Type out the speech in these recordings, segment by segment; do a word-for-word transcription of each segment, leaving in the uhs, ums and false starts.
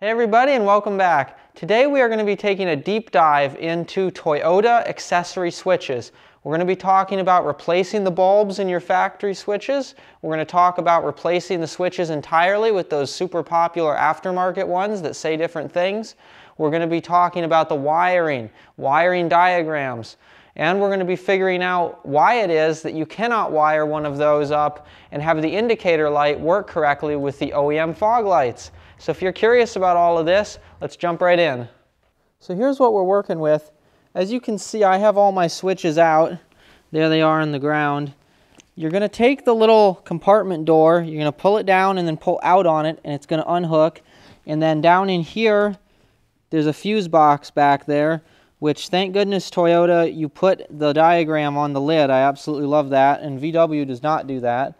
Hey everybody, and welcome back. Today we are going to be taking a deep dive into Toyota accessory switches. We're going to be talking about replacing the bulbs in your factory switches. We're going to talk about replacing the switches entirely with those super popular aftermarket ones that say different things. We're going to be talking about the wiring, wiring diagrams, and we're going to be figuring out why it is that you cannot wire one of those up and have the indicator light work correctly with the O E M fog lights. So if you're curious about all of this, let's jump right in. So here's what we're working with. As you can see, I have all my switches out. There they are on the ground. You're gonna take the little compartment door, you're gonna pull it down and then pull out on it, and it's gonna unhook. And then down in here, there's a fuse box back there, which thank goodness Toyota, you put the diagram on the lid. I absolutely love that, and V W does not do that.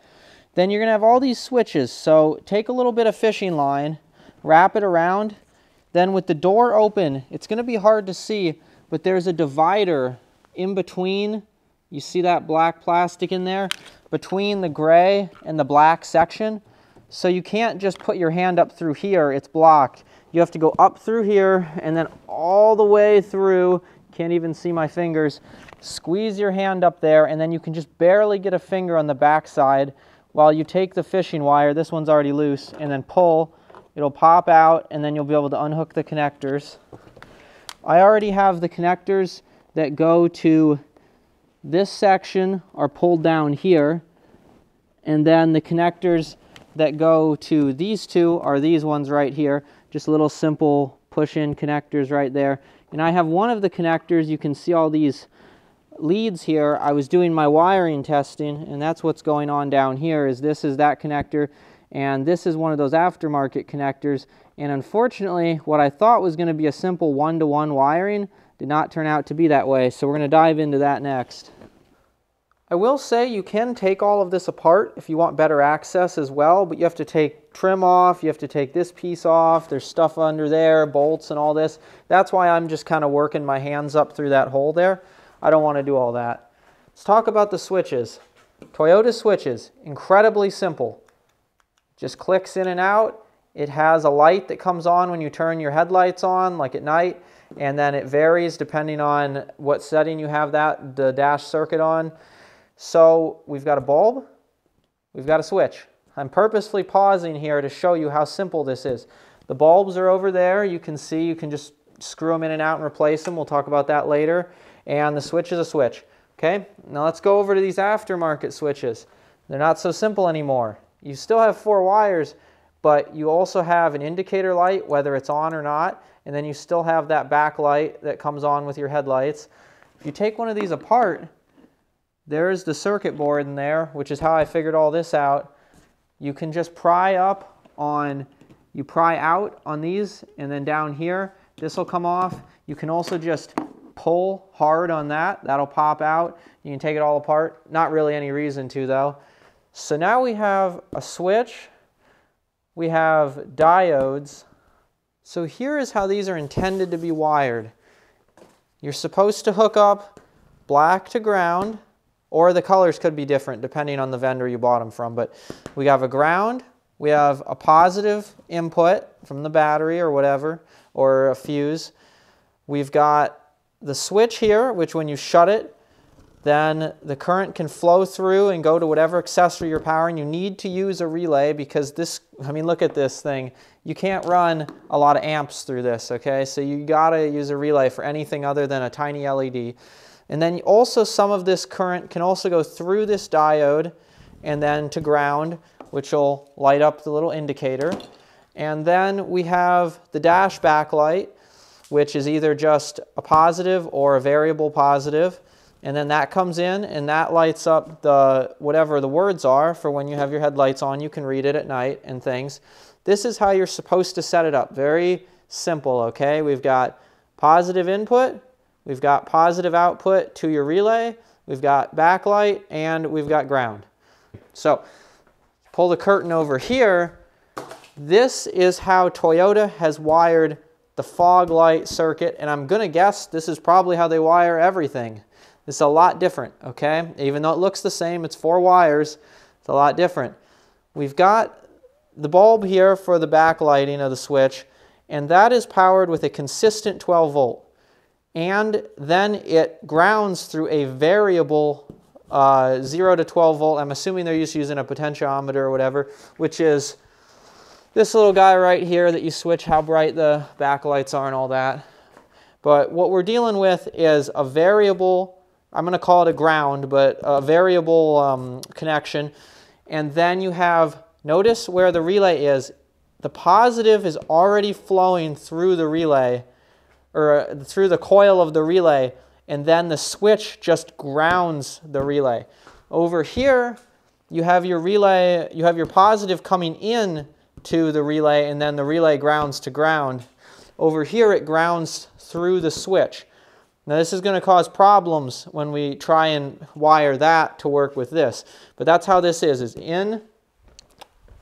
Then you're gonna have all these switches. So take a little bit of fishing line, wrap it around. Then with the door open, it's going to be hard to see, but there's a divider in between. You see that black plastic in there? Between the gray and the black section. So you can't just put your hand up through here. It's blocked. You have to go up through here and then all the way through. Can't even see my fingers. Squeeze your hand up there, and then you can just barely get a finger on the back side while you take the fishing wire. This one's already loose, and then pull. It'll pop out, and then you'll be able to unhook the connectors. I already have the connectors that go to this section are pulled down here, and then the connectors that go to these two are these ones right here, just little simple push-in connectors right there. And I have one of the connectors, you can see all these leads here. I was doing my wiring testing, and that's what's going on down here, is this is that connector. And this is one of those aftermarket connectors, and unfortunately what I thought was going to be a simple one-to-one wiring did not turn out to be that way, so we're going to dive into that next. I will say you can take all of this apart if you want better access as well, but you have to take trim off, you have to take this piece off, there's stuff under there, bolts and all this. That's why I'm just kind of working my hands up through that hole there. I don't want to do all that. Let's talk about the switches. Toyota switches, incredibly simple. Just clicks in and out. It has a light that comes on when you turn your headlights on, like at night, and then it varies depending on what setting you have that, the dash circuit on. So we've got a bulb, we've got a switch. I'm purposely pausing here to show you how simple this is. The bulbs are over there. You can see you can just screw them in and out and replace them. We'll talk about that later. And the switch is a switch. Okay, now let's go over to these aftermarket switches. They're not so simple anymore. You still have four wires, but you also have an indicator light, whether it's on or not, and then you still have that backlight that comes on with your headlights. If you take one of these apart, there's the circuit board in there, which is how I figured all this out. You can just pry up on, you pry out on these, and then down here, this will come off. You can also just pull hard on that. That'll pop out. You can take it all apart. Not really any reason to, though. So now we have a switch, we have diodes. So here is how these are intended to be wired. You're supposed to hook up black to ground, or the colors could be different depending on the vendor you bought them from, but we have a ground, we have a positive input from the battery or whatever, or a fuse. We've got the switch here, which when you shut it, then the current can flow through and go to whatever accessory you're powering. You need to use a relay because this, I mean, look at this thing. You can't run a lot of amps through this, okay? So you gotta use a relay for anything other than a tiny L E D. And then also some of this current can also go through this diode and then to ground, which will light up the little indicator. And then we have the dash backlight, which is either just a positive or a variable positive. And then that comes in and that lights up the whatever the words are for when you have your headlights on. You can read it at night and things. This is how you're supposed to set it up. Very simple, okay? We've got positive input, we've got positive output to your relay, we've got backlight, and we've got ground. So pull the curtain over here. This is how Toyota has wired the fog light circuit, and I'm gonna guess this is probably how they wire everything. It's a lot different, okay? Even though it looks the same, it's four wires, it's a lot different. We've got the bulb here for the backlighting of the switch, and that is powered with a consistent twelve volt. And then it grounds through a variable uh, zero to twelve volt. I'm assuming they're just using a potentiometer or whatever, which is this little guy right here that you switch how bright the backlights are and all that. But what we're dealing with is a variable, I'm going to call it a ground, but a variable um, connection. And then you have, notice where the relay is, the positive is already flowing through the relay, or uh, through the coil of the relay, and then the switch just grounds the relay. Over here, you have your relay, you have your positive coming in to the relay, and then the relay grounds to ground. Over here, it grounds through the switch. Now this is going to cause problems when we try and wire that to work with this, but that's how this is. Is in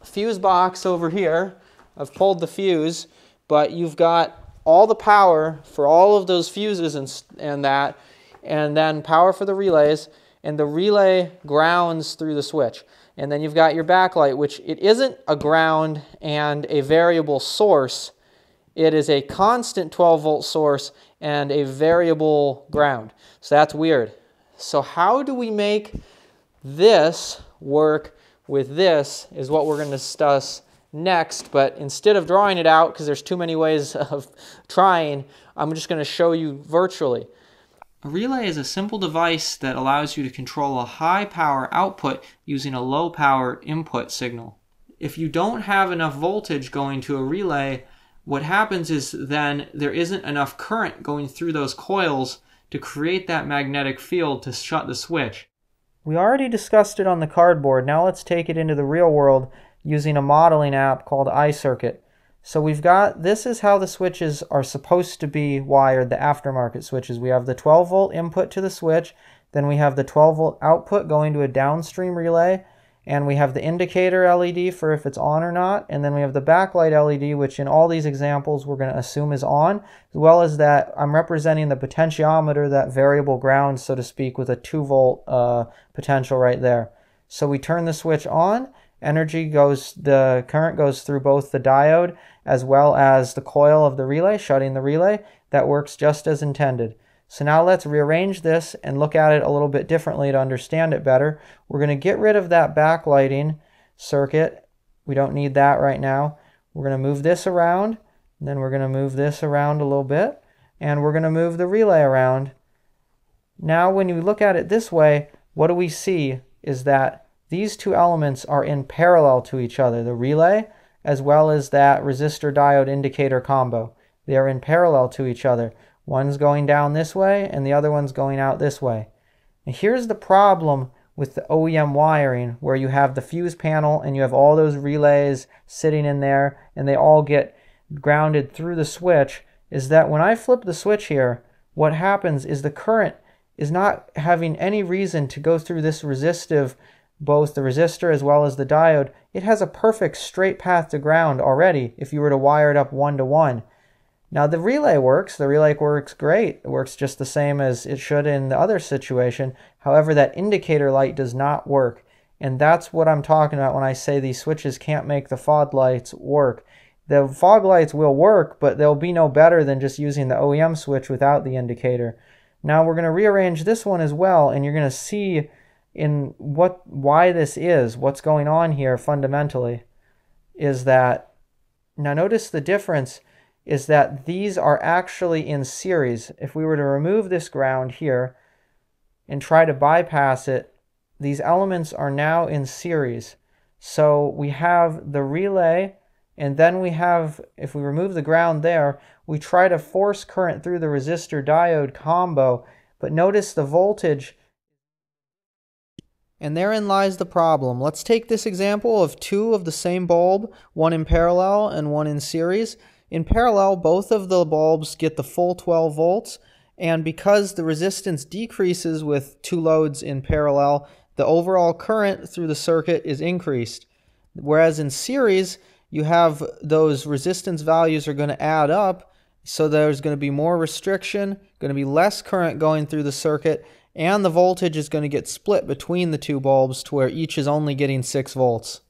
fuse box over here, I've pulled the fuse, but you've got all the power for all of those fuses and, and that, and then power for the relays, and the relay grounds through the switch. And then you've got your backlight, which it isn't a ground and a variable source. It is a constant twelve volt source and a variable ground. So that's weird. So how do we make this work with this is what we're going to discuss next. But instead of drawing it out, because there's too many ways of trying, I'm just going to show you virtually. A relay is a simple device that allows you to control a high power output using a low power input signal. If you don't have enough voltage going to a relay, what happens is then there isn't enough current going through those coils to create that magnetic field to shut the switch. We already discussed it on the cardboard. Now let's take it into the real world using a modeling app called iCircuit. So we've got, this is how the switches are supposed to be wired, the aftermarket switches. We have the twelve volt input to the switch, then we have the twelve volt output going to a downstream relay, and we have the indicator L E D for if it's on or not, and then we have the backlight L E D, which in all these examples we're going to assume is on, as well as that I'm representing the potentiometer, that variable ground, so to speak, with a two volt uh, potential right there. So we turn the switch on, energy goes, the current goes through both the diode as well as the coil of the relay, shutting the relay. That works just as intended. So now let's rearrange this and look at it a little bit differently to understand it better. We're going to get rid of that backlighting circuit. We don't need that right now. We're going to move this around, and then we're going to move this around a little bit, and we're going to move the relay around. Now when you look at it this way, what do we see is that these two elements are in parallel to each other, the relay as well as that resistor diode indicator combo. They are in parallel to each other. One's going down this way and the other one's going out this way. And here's the problem with the O E M wiring, where you have the fuse panel and you have all those relays sitting in there and they all get grounded through the switch, is that when I flip the switch here, what happens is the current is not having any reason to go through this resistive, both the resistor as well as the diode. It has a perfect straight path to ground already if you were to wire it up one to one. Now the relay works, the relay works great, it works just the same as it should in the other situation. However, that indicator light does not work. And that's what I'm talking about when I say these switches can't make the fog lights work. The fog lights will work, but they'll be no better than just using the O E M switch without the indicator. Now we're going to rearrange this one as well, and you're going to see in what why this is, what's going on here fundamentally, is that, now notice the difference is that these are actually in series. If we were to remove this ground here and try to bypass it, these elements are now in series. So we have the relay, and then we have, if we remove the ground there, we try to force current through the resistor diode combo, but notice the voltage. And therein lies the problem. Let's take this example of two of the same bulb, one in parallel and one in series. In parallel, both of the bulbs get the full twelve volts, and because the resistance decreases with two loads in parallel, the overall current through the circuit is increased. Whereas in series, you have those resistance values are going to add up, so there's going to be more restriction, going to be less current going through the circuit, and the voltage is going to get split between the two bulbs to where each is only getting six volts.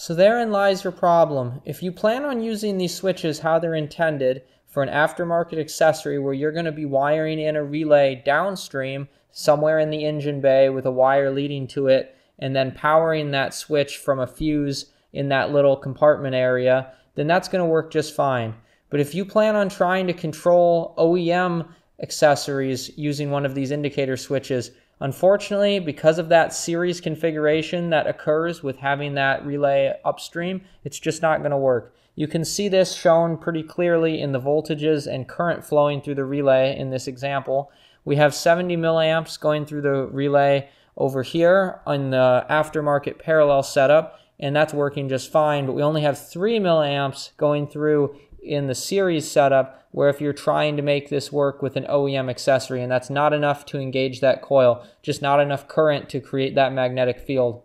So therein lies your problem. If you plan on using these switches how they're intended for an aftermarket accessory where you're going to be wiring in a relay downstream somewhere in the engine bay with a wire leading to it and then powering that switch from a fuse in that little compartment area, then that's going to work just fine. But if you plan on trying to control O E M accessories using one of these indicator switches, unfortunately, because of that series configuration that occurs with having that relay upstream, it's just not going to work. You can see this shown pretty clearly in the voltages and current flowing through the relay in this example. We have seventy milliamps going through the relay over here on the aftermarket parallel setup, and that's working just fine, but we only have three milliamps going through in the series setup, where if you're trying to make this work with an O E M accessory, and that's not enough to engage that coil, just not enough current to create that magnetic field.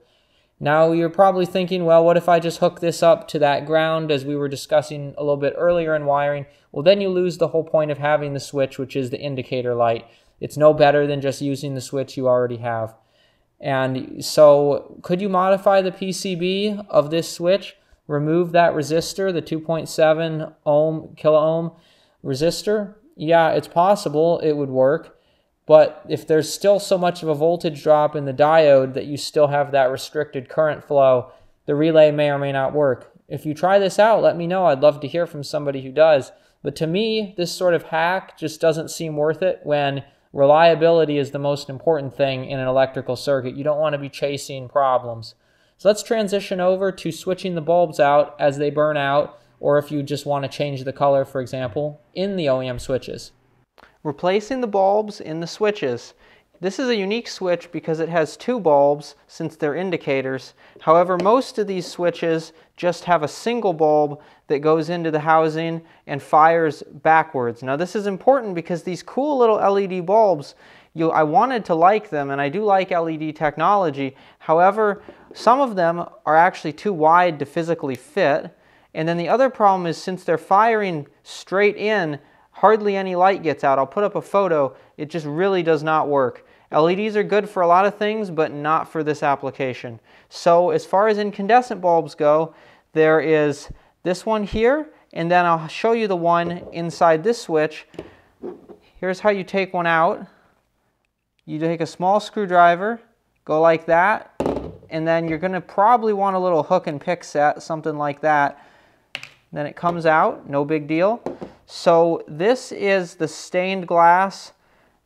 Now you're probably thinking, well, what if I just hook this up to that ground as we were discussing a little bit earlier in wiring? Well, then you lose the whole point of having the switch, which is the indicator light. It's no better than just using the switch you already have. And so could you modify the P C B of this switch? Remove that resistor, the two point seven ohm kilo ohm resistor? Yeah, it's possible, it would work, but if there's still so much of a voltage drop in the diode that you still have that restricted current flow, the relay may or may not work. If you try this out, let me know. I'd love to hear from somebody who does. But to me, this sort of hack just doesn't seem worth it when reliability is the most important thing in an electrical circuit. You don't want to be chasing problems. So let's transition over to switching the bulbs out as they burn out, or if you just want to change the color, for example, in the O E M switches. Replacing the bulbs in the switches. This is a unique switch because it has two bulbs since they're indicators. However, most of these switches just have a single bulb that goes into the housing and fires backwards. Now this is important because these cool little L E D bulbs, You, I wanted to like them, and I do like L E D technology. However, some of them are actually too wide to physically fit. And then the other problem is, since they're firing straight in, hardly any light gets out. I'll put up a photo. It just really does not work. L E Ds are good for a lot of things, but not for this application. So as far as incandescent bulbs go, there is this one here, and then I'll show you the one inside this switch. Here's how you take one out. You take a small screwdriver, go like that, and then you're going to probably want a little hook and pick set, something like that. Then it comes out, no big deal. So this is the stained glass.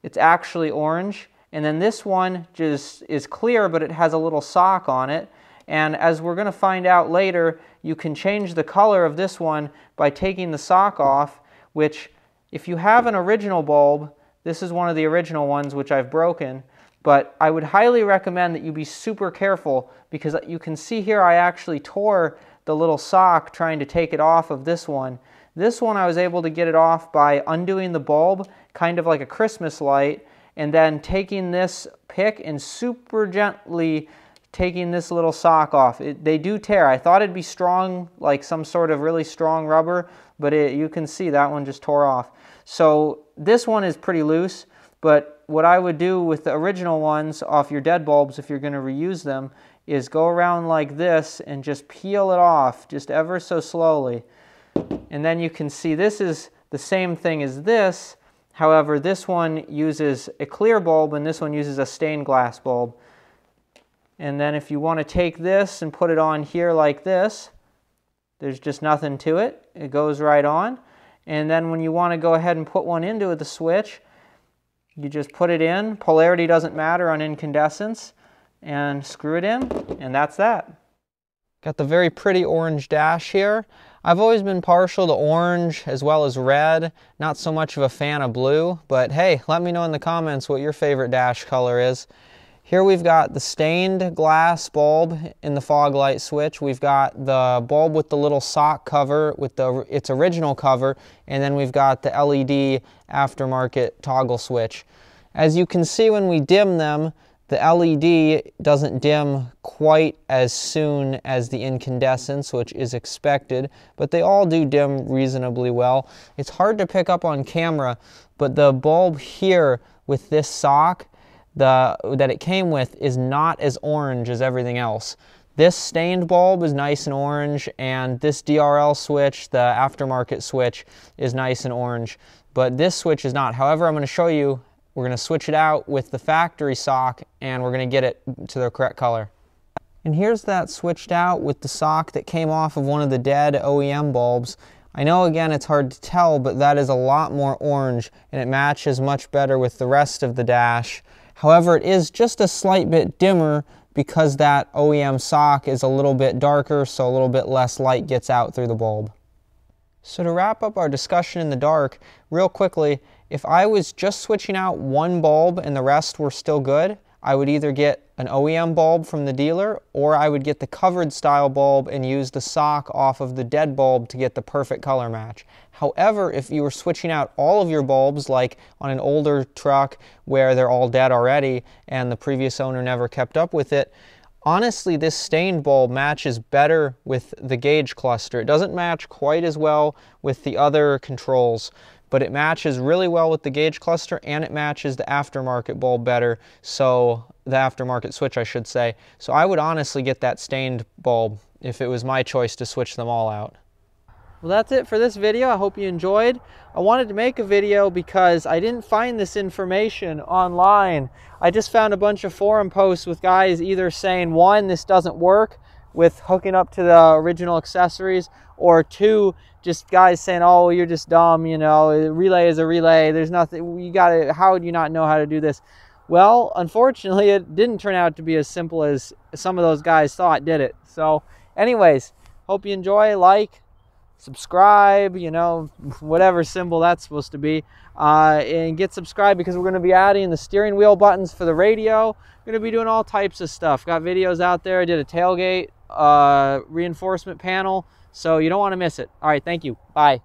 It's actually orange. And then this one just is clear, but it has a little sock on it. And as we're going to find out later, you can change the color of this one by taking the sock off, which if you have an original bulb, this is one of the original ones which I've broken, but I would highly recommend that you be super careful, because you can see here I actually tore the little sock trying to take it off of this one. This one I was able to get it off by undoing the bulb, kind of like a Christmas light, and then taking this pick and super gently taking this little sock off. It, they do tear. I thought it'd be strong, like some sort of really strong rubber, but it, you can see that one just tore off. So this one is pretty loose, but what I would do with the original ones off your dead bulbs, if you're going to reuse them, is go around like this and just peel it off, just ever so slowly. And then you can see this is the same thing as this. However, this one uses a clear bulb and this one uses a stained glass bulb. And then if you want to take this and put it on here like this, there's just nothing to it. It goes right on. And then when you want to go ahead and put one into the switch, you just put it in. Polarity doesn't matter on incandescents, and screw it in, and that's that. Got the very pretty orange dash here. I've always been partial to orange as well as red, not so much of a fan of blue, but hey, let me know in the comments what your favorite dash color is. Here we've got the stained glass bulb in the fog light switch. We've got the bulb with the little sock cover with the, its original cover, and then we've got the L E D aftermarket toggle switch. As you can see, when we dim them, the L E D doesn't dim quite as soon as the incandescents, which is expected, but they all do dim reasonably well. It's hard to pick up on camera, but the bulb here with this sock, The, that it came with is not as orange as everything else. This stained bulb is nice and orange, and this D R L switch, the aftermarket switch, is nice and orange, but this switch is not. However, I'm going to show you, we're going to switch it out with the factory sock, and we're going to get it to the correct color. And here's that switched out with the sock that came off of one of the dead O E M bulbs. I know, again, it's hard to tell, but that is a lot more orange, and it matches much better with the rest of the dash. However, it is just a slight bit dimmer because that O E M sock is a little bit darker, so a little bit less light gets out through the bulb. So to wrap up our discussion in the dark, real quickly, if I was just switching out one bulb and the rest were still good, I would either get an O E M bulb from the dealer, or I would get the covered style bulb and use the sock off of the dead bulb to get the perfect color match. However, if you were switching out all of your bulbs, like on an older truck where they're all dead already and the previous owner never kept up with it, honestly, this stained bulb matches better with the gauge cluster. It doesn't match quite as well with the other controls, but it matches really well with the gauge cluster, and it matches the aftermarket bulb better, so the aftermarket switch, I should say. So I would honestly get that stained bulb if it was my choice to switch them all out. Well, that's it for this video. I hope you enjoyed. I wanted to make a video because I didn't find this information online. I just found a bunch of forum posts with guys either saying, one, this doesn't work with hooking up to the original accessories, or two, just guys saying, oh, you're just dumb, you know, a relay is a relay, there's nothing, you gotta, how would you not know how to do this? Well, unfortunately, it didn't turn out to be as simple as some of those guys thought, did it? So anyways, hope you enjoy, like, subscribe, you know, whatever symbol that's supposed to be, uh, and get subscribed, because we're going to be adding the steering wheel buttons for the radio. We're going to be doing all types of stuff. Got videos out there. I did a tailgate, uh, reinforcement panel, so you don't want to miss it. All right, thank you. Bye.